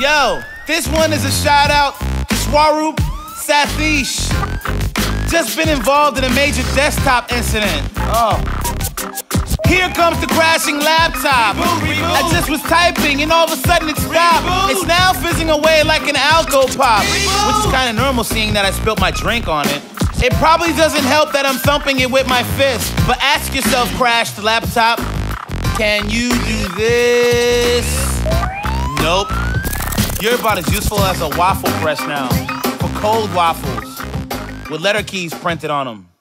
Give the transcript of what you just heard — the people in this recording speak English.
Yo, this one is a shout out to Swaroop Satish. Just been involved in a major desktop incident. Oh. Here comes the crashing laptop. Reboot. I just was typing and all of a sudden it stopped. Reboot. It's now fizzing away like an alco pop, Reboot. Which is kind of normal seeing that I spilled my drink on it. It probably doesn't help that I'm thumping it with my fist. But ask yourself, crashed laptop, can you do this? Nope. You're about as useful as a waffle press now for cold waffles with letter keys printed on them.